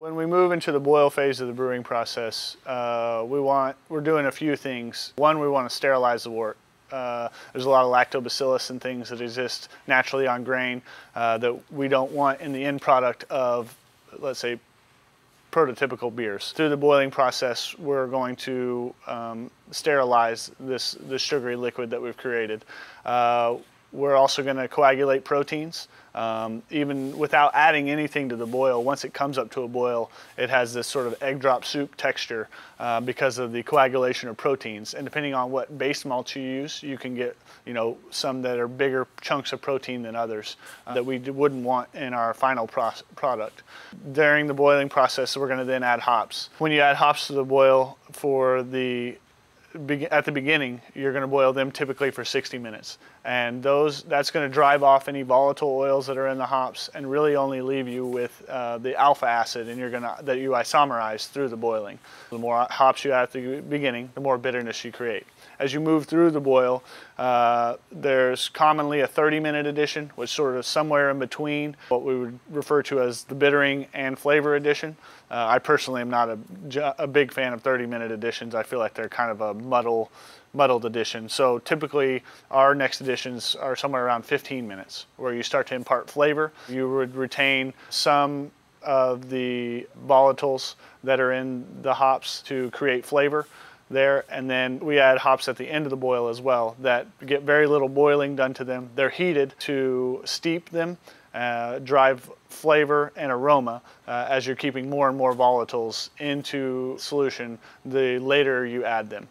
When we move into the boil phase of the brewing process, we're doing a few things. One, we want to sterilize the wort. There's a lot of lactobacillus and things that exist naturally on grain that we don't want in the end product of, let's say, prototypical beers. Through the boiling process, we're going to sterilize this sugary liquid that we've created. We're also going to coagulate proteins. Even without adding anything to the boil, once it comes up to a boil, it has this sort of egg drop soup texture because of the coagulation of proteins. And depending on what base malt you use, you can get, you know, some that are bigger chunks of protein than others that we wouldn't want in our final product. During the boiling process, we're going to then add hops. When you add hops to the boil at the beginning, you're going to boil them typically for 60 minutes. And that's going to drive off any volatile oils that are in the hops and really only leave you with the alpha acid and that you isomerize through the boiling. The more hops you add at the beginning, the more bitterness you create. As you move through the boil, there's commonly a 30-minute addition, which sort of somewhere in between what we would refer to as the bittering and flavor addition. I personally am not a big fan of 30-minute additions. I feel like they're kind of a muddled addition. So typically our next additions are somewhere around 15 minutes where you start to impart flavor. You would retain some of the volatiles that are in the hops to create flavor there, and then we add hops at the end of the boil as well that get very little boiling done to them. They're heated to steep them, drive flavor and aroma. As you're keeping more and more volatiles into solution, the later you add them.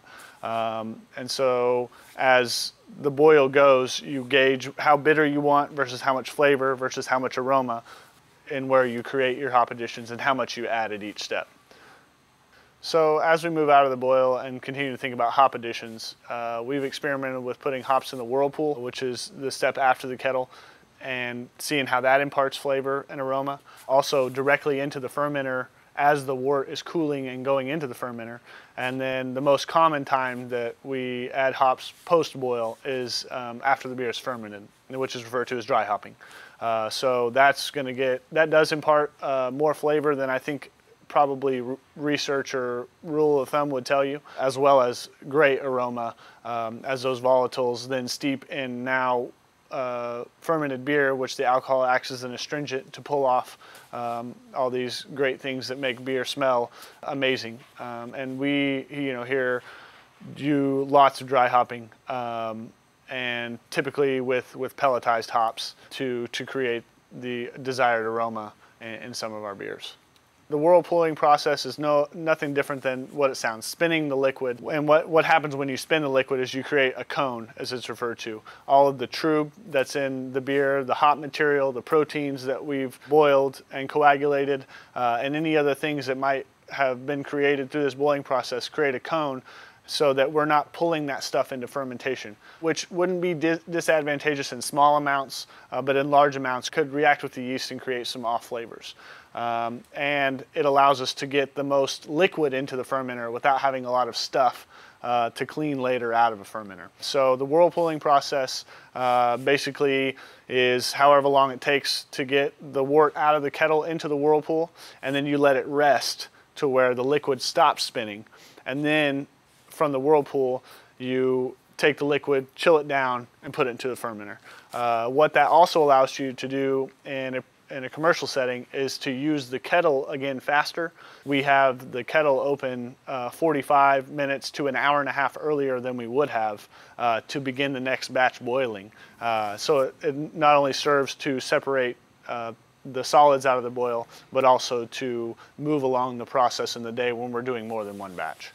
And so as the boil goes, you gauge how bitter you want versus how much flavor versus how much aroma, and where you create your hop additions and how much you add at each step. So as we move out of the boil and continue to think about hop additions, we've experimented with putting hops in the whirlpool, which is the step after the kettle, and seeing how that imparts flavor and aroma. Also directly into the fermenter as the wort is cooling and going into the fermenter. And then the most common time that we add hops post-boil is after the beer is fermented, which is referred to as dry hopping. So that does impart more flavor than I think probably research or rule of thumb would tell you, as well as great aroma as those volatiles then steep in now fermented beer, which the alcohol acts as an astringent to pull off all these great things that make beer smell amazing. And we, here do lots of dry hopping and typically with pelletized hops to create the desired aroma in some of our beers. The whirlpooling process is nothing different than what it sounds, spinning the liquid. And what happens when you spin the liquid is you create a cone, as it's referred to. All of the trub that's in the beer, the hop material, the proteins that we've boiled and coagulated, and any other things that might have been created through this boiling process create a cone, so that we're not pulling that stuff into fermentation, which wouldn't be disadvantageous in small amounts, but in large amounts could react with the yeast and create some off flavors. And it allows us to get the most liquid into the fermenter without having a lot of stuff to clean later out of a fermenter. So the whirlpooling process basically is however long it takes to get the wort out of the kettle into the whirlpool, and then you let it rest to where the liquid stops spinning. And then from the whirlpool, you take the liquid, chill it down, and put it into the fermenter. What that also allows you to do in a commercial setting is to use the kettle again faster. We have the kettle open 45 minutes to an hour and a half earlier than we would have to begin the next batch boiling. So it not only serves to separate the solids out of the boil, but also to move along the process in the day when we're doing more than one batch.